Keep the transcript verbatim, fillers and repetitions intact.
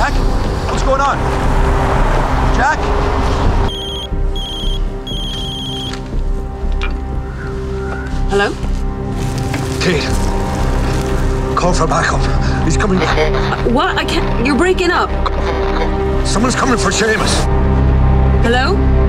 Jack? What's going on? Jack? Hello? Kate. Call for backup. He's coming. Uh, what? I can't. You're breaking up. Someone's coming for Seamus. Hello?